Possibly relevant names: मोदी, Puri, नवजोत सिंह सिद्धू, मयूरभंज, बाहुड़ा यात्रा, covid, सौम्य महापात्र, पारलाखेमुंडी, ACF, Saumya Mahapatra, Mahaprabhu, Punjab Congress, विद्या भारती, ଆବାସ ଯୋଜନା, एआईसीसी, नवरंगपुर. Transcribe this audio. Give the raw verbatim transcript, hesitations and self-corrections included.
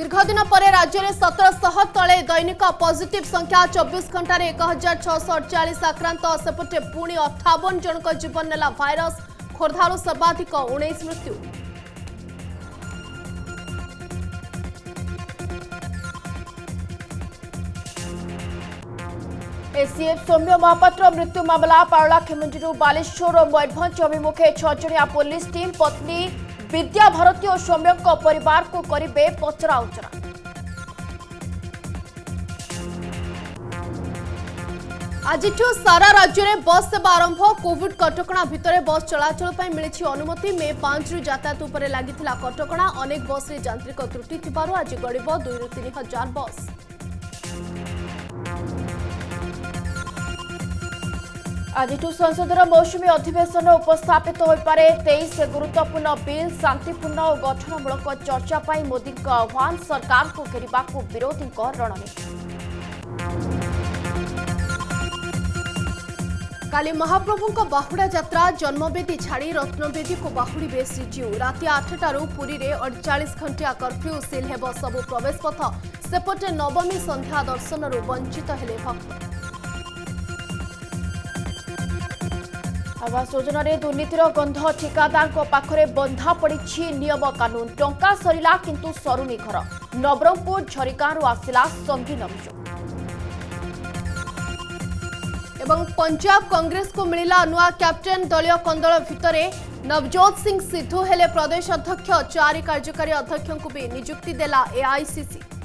दीर्घदिन पर राज्य में सत्रह सौ तले दैनिक पॉजिटिव संख्या चौबीस घंटे एक हजार छःश अड़चाश आक्रांत सेपटे पुणी अठावन जनक जीवन नेला वायरस खोर्धार सर्वाधिक उन्नीस मृत्यु। एसीएफ सौम्य महापात्र मृत्यु मामला पारलाखेमुंडी बालेश्वर और मयूरभंज अभिमुखे छजिया पुलिस टीम पत्नी विद्या भारती और सौम्य परिवार को करे पचरा उचरा। आज सारा राज्य में बस सेवा आरंभ कोविड कटकणा भितर बस चलाचल पर मिली अनुमति मे पांच रु यातायात उपर लागिथिला कटकणा अनेक बस रे यांत्रिक त्रुटि थिबारु आज गड़िब दुई रु तीन हजार बस। आज संसदर मौसुमी अधिवेशन उपस्थापित हो पारे तेईस गुरुत्वपूर्ण बिल शांतिपूर्ण और गठनमूलक चर्चा पर मोदी आह्वान सरकार को घेरिबा को विरोधी रणनीति। काली महाप्रभु बाहुड़ा यात्रा जन्मवेदी छाड़ी रत्नवेदी को बाहुड़े श्रीजीउ राति आठटू पुरी में अड़चाश घंटिया कर्फ्यू सिल हेब सबु प्रवेश पथ सेपटे नवमी संध्या दर्शन वंचित हेले भक्त। आवास योजन दुर्नीतिर गंध ठिकादार पाखरे बंधा पड़ी नियम कानून टंका सरिला किंतु सरुनी घर नवरंगपुर झरिकारू आसिला संगीन अभियोग। एवं पंजाब कांग्रेस को मिला नुआ कैप्टेन दलीय कंदल भितरे नवजोत सिंह सिद्धू हेले प्रदेश अध्यक्ष चारि कार्यकारी अध्यक्ष को भी नियुक्ति देला एआईसीसी।